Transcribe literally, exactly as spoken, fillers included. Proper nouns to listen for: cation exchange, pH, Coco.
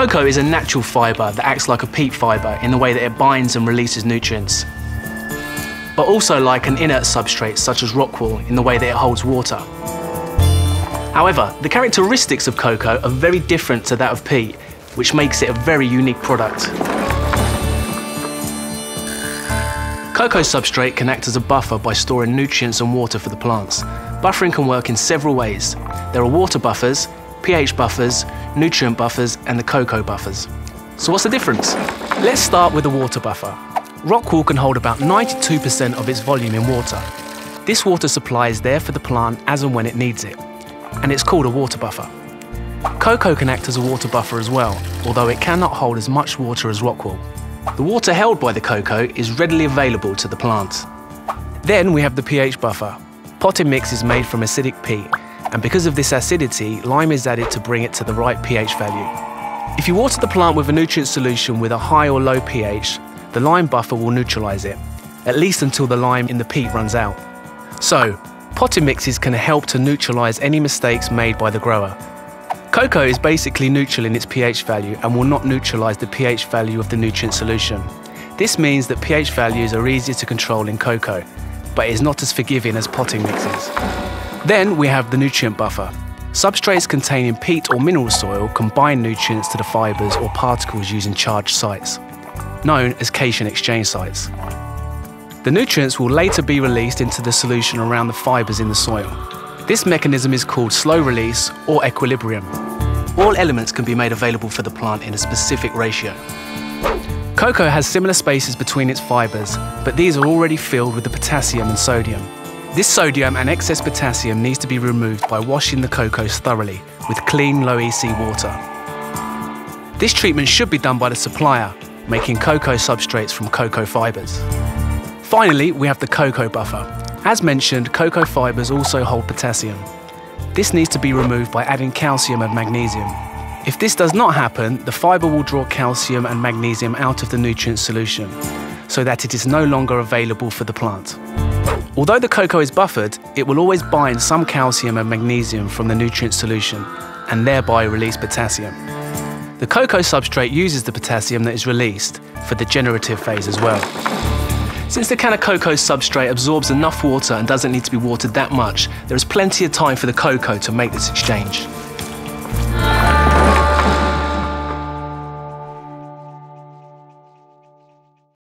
Coco is a natural fibre that acts like a peat fibre in the way that it binds and releases nutrients, but also like an inert substrate such as rock wool in the way that it holds water. However, the characteristics of coco are very different to that of peat, which makes it a very unique product. Coco substrate can act as a buffer by storing nutrients and water for the plants. Buffering can work in several ways. There are water buffers, pH buffers, nutrient buffers, and the coco buffers. So what's the difference? Let's start with the water buffer. Rock wool can hold about ninety-two percent of its volume in water. This water supply is there for the plant as and when it needs it, and it's called a water buffer. Coco can act as a water buffer as well, although it cannot hold as much water as rock wool. The water held by the coco is readily available to the plant. Then we have the pH buffer. Potted mix is made from acidic peat, and because of this acidity, lime is added to bring it to the right pH value. If you water the plant with a nutrient solution with a high or low pH, the lime buffer will neutralise it, at least until the lime in the peat runs out. So, potting mixes can help to neutralise any mistakes made by the grower. Coco is basically neutral in its pH value and will not neutralise the pH value of the nutrient solution. This means that pH values are easier to control in coco, but it is not as forgiving as potting mixes. Then we have the nutrient buffer. Substrates containing peat or mineral soil combine nutrients to the fibres or particles using charged sites, known as cation exchange sites. The nutrients will later be released into the solution around the fibres in the soil. This mechanism is called slow release or equilibrium. All elements can be made available for the plant in a specific ratio. Coco has similar spaces between its fibres, but these are already filled with the potassium and sodium. This sodium and excess potassium needs to be removed by washing the cocos thoroughly with clean low E C water. This treatment should be done by the supplier, making coco substrates from coco fibres. Finally, we have the coco buffer. As mentioned, coco fibres also hold potassium. This needs to be removed by adding calcium and magnesium. If this does not happen, the fibre will draw calcium and magnesium out of the nutrient solution, so that it is no longer available for the plant. Although the coco is buffered, it will always bind some calcium and magnesium from the nutrient solution, and thereby release potassium. The coco substrate uses the potassium that is released for the generative phase as well. Since the can of coco substrate absorbs enough water and doesn't need to be watered that much, there is plenty of time for the coco to make this exchange.